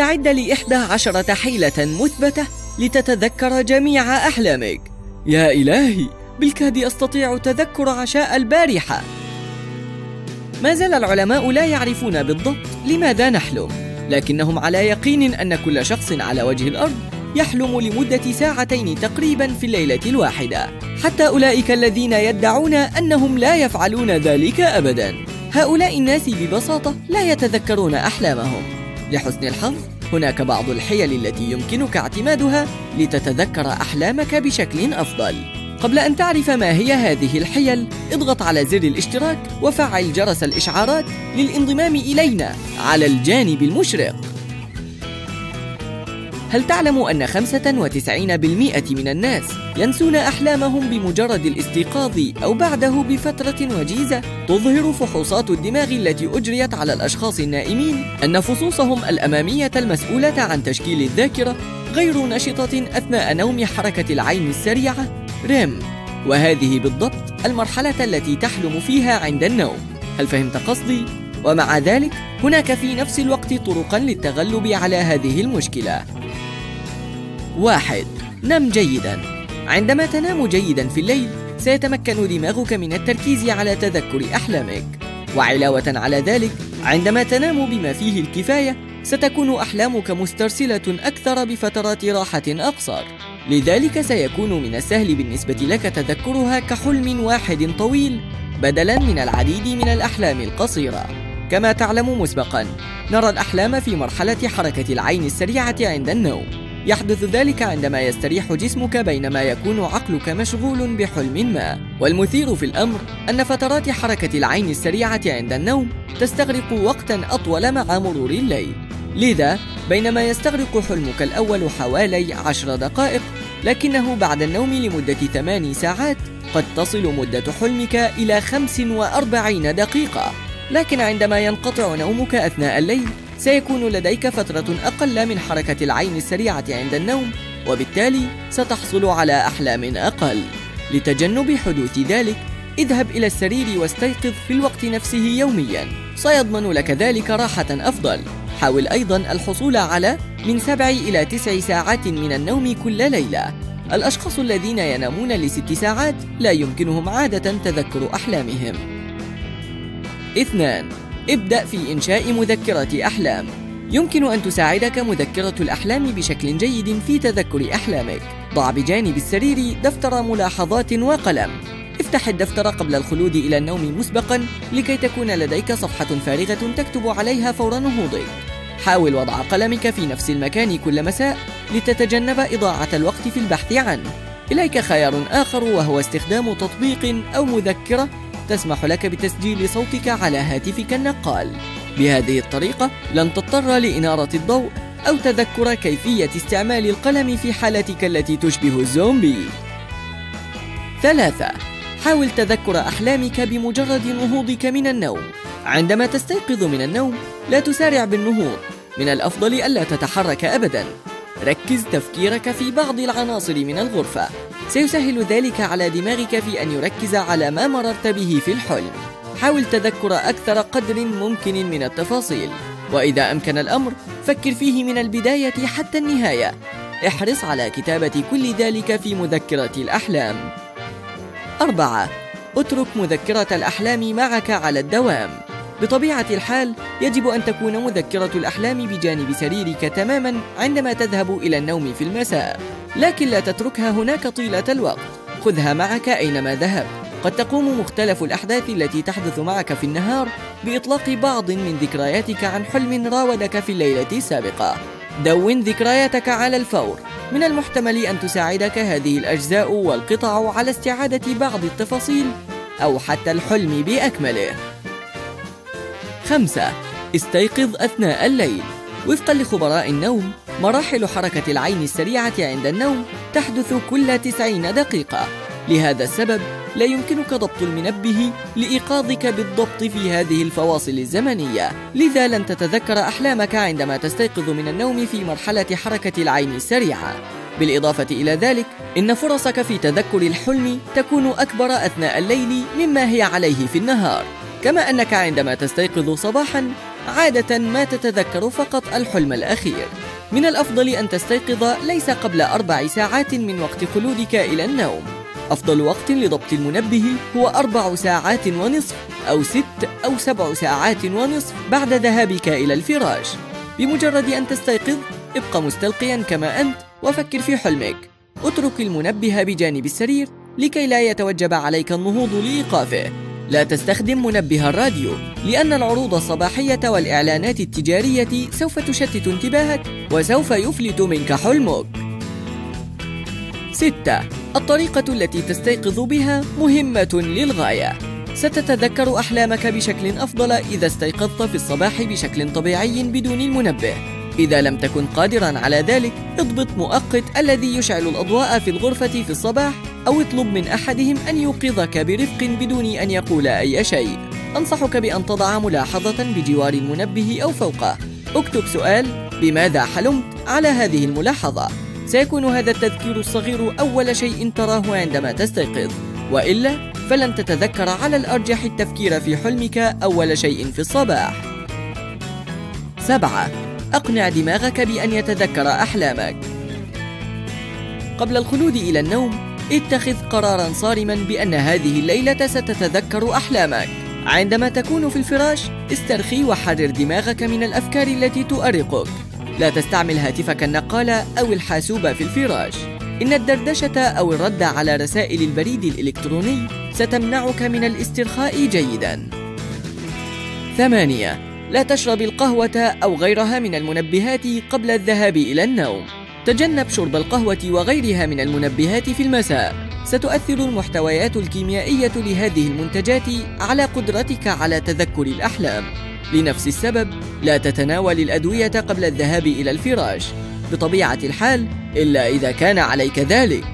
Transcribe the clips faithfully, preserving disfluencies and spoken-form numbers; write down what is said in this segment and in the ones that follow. لتستعد لإحدى عشرة حيلة مثبتة لتتذكر جميع أحلامك. يا إلهي، بالكاد أستطيع تذكر عشاء البارحة. ما زال العلماء لا يعرفون بالضبط لماذا نحلم، لكنهم على يقين أن كل شخص على وجه الأرض يحلم لمدة ساعتين تقريبا في الليلة الواحدة، حتى أولئك الذين يدعون أنهم لا يفعلون ذلك أبدا. هؤلاء الناس ببساطة لا يتذكرون أحلامهم. لحسن الحظ، هناك بعض الحيل التي يمكنك اعتمادها لتتذكر أحلامك بشكل أفضل. قبل أن تعرف ما هي هذه الحيل، اضغط على زر الاشتراك وفعل جرس الإشعارات للانضمام إلينا على الجانب المشرق. هل تعلم أن خمسة وتسعين بالمئة من الناس ينسون أحلامهم بمجرد الاستيقاظ أو بعده بفترة وجيزة؟ تظهر فحوصات الدماغ التي أجريت على الأشخاص النائمين أن فصوصهم الأمامية المسؤولة عن تشكيل الذاكرة غير نشطة أثناء نوم حركة العين السريعة ريم، وهذه بالضبط المرحلة التي تحلم فيها عند النوم. هل فهمت قصدي؟ ومع ذلك، هناك في نفس الوقت طرقاً للتغلب على هذه المشكلة. واحد. نم جيداً. عندما تنام جيداً في الليل، سيتمكن دماغك من التركيز على تذكر أحلامك. وعلاوة على ذلك، عندما تنام بما فيه الكفاية، ستكون أحلامك مسترسلة أكثر بفترات راحة أقصر، لذلك سيكون من السهل بالنسبة لك تذكرها كحلم واحد طويل بدلاً من العديد من الأحلام القصيرة. كما تعلم مسبقاً، نرى الأحلام في مرحلة حركة العين السريعة عند النوم. يحدث ذلك عندما يستريح جسمك بينما يكون عقلك مشغول بحلم ما. والمثير في الأمر أن فترات حركة العين السريعة عند النوم تستغرق وقتاً أطول مع مرور الليل، لذا بينما يستغرق حلمك الأول حوالي عشر دقائق، لكنه بعد النوم لمدة ثماني ساعات قد تصل مدة حلمك إلى خمس وأربعين دقيقة. لكن عندما ينقطع نومك أثناء الليل، سيكون لديك فترة أقل من حركة العين السريعة عند النوم، وبالتالي ستحصل على أحلام أقل. لتجنب حدوث ذلك، اذهب إلى السرير واستيقظ في الوقت نفسه يومياً، سيضمن لك ذلك راحة أفضل. حاول أيضاً الحصول على من سبع إلى تسع ساعات من النوم كل ليلة. الأشخاص الذين ينامون لست ساعات لا يمكنهم عادة تذكر أحلامهم. اثنان. ابدأ في إنشاء مذكرة أحلام. يمكن أن تساعدك مذكرة الأحلام بشكل جيد في تذكر أحلامك. ضع بجانب السرير دفتر ملاحظات وقلم. افتح الدفتر قبل الخلود إلى النوم مسبقاً لكي تكون لديك صفحة فارغة تكتب عليها فور نهوضك. حاول وضع قلمك في نفس المكان كل مساء لتتجنب إضاعة الوقت في البحث عنه. إليك خيار آخر، وهو استخدام تطبيق أو مذكرة تسمح لك بتسجيل صوتك على هاتفك النقال. بهذه الطريقة لن تضطر لإنارة الضوء أو تذكر كيفية استعمال القلم في حالتك التي تشبه الزومبي. ثلاثة. حاول تذكر أحلامك بمجرد نهوضك من النوم. عندما تستيقظ من النوم، لا تسارع بالنهوض، من الأفضل ألا تتحرك أبدا. ركز تفكيرك في بعض العناصر من الغرفة، سيسهل ذلك على دماغك في أن يركز على ما مررت به في الحلم. حاول تذكر أكثر قدر ممكن من التفاصيل، وإذا أمكن الأمر فكر فيه من البداية حتى النهاية. احرص على كتابة كل ذلك في مذكرة الأحلام. أربعة. اترك مذكرة الأحلام معك على الدوام. بطبيعة الحال، يجب أن تكون مذكرة الأحلام بجانب سريرك تماماً عندما تذهب إلى النوم في المساء، لكن لا تتركها هناك طيلة الوقت. خذها معك أينما ذهب. قد تقوم مختلف الأحداث التي تحدث معك في النهار بإطلاق بعض من ذكرياتك عن حلم راودك في الليلة السابقة. دون ذكرياتك على الفور. من المحتمل أن تساعدك هذه الأجزاء والقطع على استعادة بعض التفاصيل أو حتى الحلم بأكمله. خمسة. استيقظ أثناء الليل. وفقاً لخبراء النوم، مراحل حركة العين السريعة عند النوم تحدث كل تسعين دقيقة، لهذا السبب لا يمكنك ضبط المنبه لإيقاظك بالضبط في هذه الفواصل الزمنية، لذا لن تتذكر أحلامك عندما تستيقظ من النوم في مرحلة حركة العين السريعة. بالإضافة إلى ذلك، إن فرصك في تذكر الحلم تكون أكبر أثناء الليل مما هي عليه في النهار، كما أنك عندما تستيقظ صباحاً عادة ما تتذكر فقط الحلم الأخير. من الأفضل أن تستيقظ ليس قبل أربع ساعات من وقت خلودك إلى النوم. أفضل وقت لضبط المنبه هو أربع ساعات ونصف أو ست أو سبع ساعات ونصف بعد ذهابك إلى الفراش. بمجرد أن تستيقظ ابق مستلقيا كما أنت وفكر في حلمك. اترك المنبه بجانب السرير لكي لا يتوجب عليك النهوض لإيقافه. لا تستخدم منبه الراديو لأن العروض الصباحية والإعلانات التجارية سوف تشتت انتباهك وسوف يفلت منك حلمك. ستة. الطريقة التي تستيقظ بها مهمة للغاية. ستتذكر أحلامك بشكل أفضل إذا استيقظت في الصباح بشكل طبيعي بدون المنبه. إذا لم تكن قادراً على ذلك اضبط مؤقت الذي يشعل الأضواء في الغرفة في الصباح أو اطلب من أحدهم أن يوقظك برفق بدون أن يقول أي شيء. أنصحك بأن تضع ملاحظة بجوار المنبه أو فوقه. اكتب سؤال بماذا حلمت على هذه الملاحظة. سيكون هذا التذكير الصغير أول شيء تراه عندما تستيقظ، وإلا فلن تتذكر على الأرجح التفكير في حلمك أول شيء في الصباح. سبعة. أقنع دماغك بأن يتذكر أحلامك. قبل الخلود إلى النوم اتخذ قراراً صارماً بأن هذه الليلة ستتذكر أحلامك. عندما تكون في الفراش استرخي وحرر دماغك من الأفكار التي تؤرقك. لا تستعمل هاتفك النقال أو الحاسوب في الفراش. إن الدردشة أو الرد على رسائل البريد الإلكتروني ستمنعك من الاسترخاء جيداً. ثمانية. لا تشرب القهوة أو غيرها من المنبهات قبل الذهاب إلى النوم. تجنب شرب القهوة وغيرها من المنبهات في المساء. ستؤثر المحتويات الكيميائية لهذه المنتجات على قدرتك على تذكر الأحلام. لنفس السبب لا تتناول الأدوية قبل الذهاب إلى الفراش بطبيعة الحال إلا إذا كان عليك ذلك.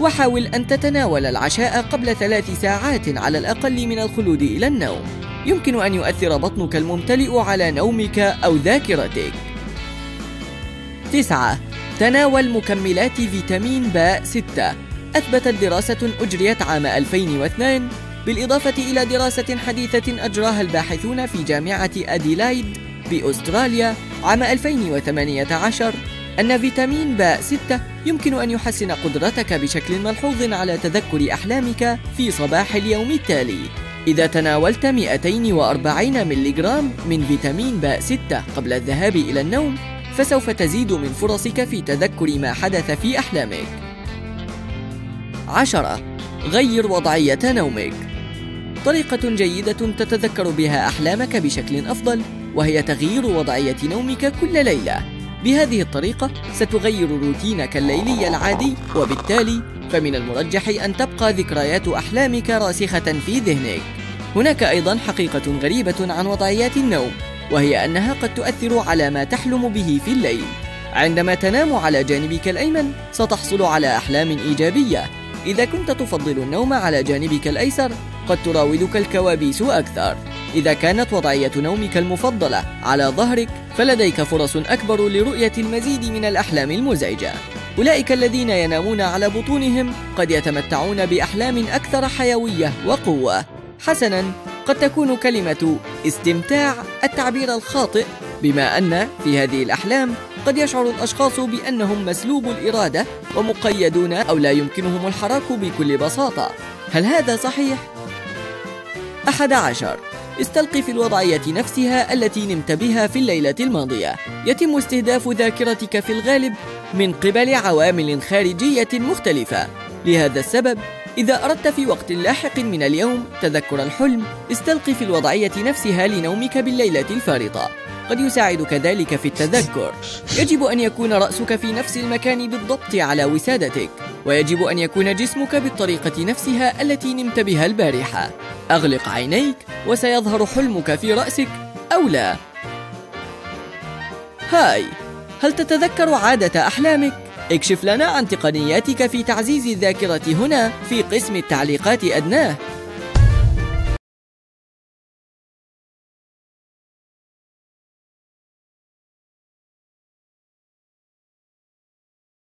وحاول أن تتناول العشاء قبل ثلاث ساعات على الأقل من الخلود إلى النوم. يمكن أن يؤثر بطنك الممتلئ على نومك أو ذاكرتك. تسعة. تناول مكملات فيتامين ب ستة. أثبتت دراسة أجريت عام ألفين واثنين بالإضافة إلى دراسة حديثة أجراها الباحثون في جامعة أديلايد بأستراليا عام ألفين وثمانية عشر أن فيتامين ب ستة يمكن أن يحسن قدرتك بشكل ملحوظ على تذكر أحلامك في صباح اليوم التالي. إذا تناولت مئتين وأربعين ملغ من فيتامين ب ستة قبل الذهاب إلى النوم فسوف تزيد من فرصك في تذكر ما حدث في أحلامك. عشرة. غير وضعية نومك. طريقة جيدة تتذكر بها أحلامك بشكل أفضل وهي تغيير وضعية نومك كل ليلة. بهذه الطريقة ستغير روتينك الليلي العادي وبالتالي فمن المرجح أن تبقى ذكريات أحلامك راسخة في ذهنك. هناك أيضا حقيقة غريبة عن وضعيات النوم وهي أنها قد تؤثر على ما تحلم به في الليل. عندما تنام على جانبك الأيمن ستحصل على أحلام إيجابية. إذا كنت تفضل النوم على جانبك الأيسر قد تراودك الكوابيس أكثر. إذا كانت وضعية نومك المفضلة على ظهرك فلديك فرص أكبر لرؤية المزيد من الأحلام المزعجة. أولئك الذين ينامون على بطونهم قد يتمتعون بأحلام أكثر حيوية وقوة. حسناً، قد تكون كلمة استمتاع التعبير الخاطئ بما أن في هذه الأحلام قد يشعر الأشخاص بأنهم مسلوب الإرادة ومقيدون أو لا يمكنهم الحراك بكل بساطة. هل هذا صحيح؟ أحد عشر. استلقي في الوضعية نفسها التي نمت بها في الليلة الماضية. يتم استهداف ذاكرتك في الغالب من قبل عوامل خارجية مختلفة. لهذا السبب إذا أردت في وقت لاحق من اليوم تذكر الحلم استلقي في الوضعية نفسها لنومك بالليلة الفارطة. قد يساعدك ذلك في التذكر. يجب أن يكون رأسك في نفس المكان بالضبط على وسادتك ويجب أن يكون جسمك بالطريقة نفسها التي نمت بها البارحة. أغلق عينيك وسيظهر حلمك في رأسك أو لا. هاي، هل تتذكر عادة أحلامك؟ اكشف لنا عن تقنياتك في تعزيز الذاكرة هنا في قسم التعليقات أدناه.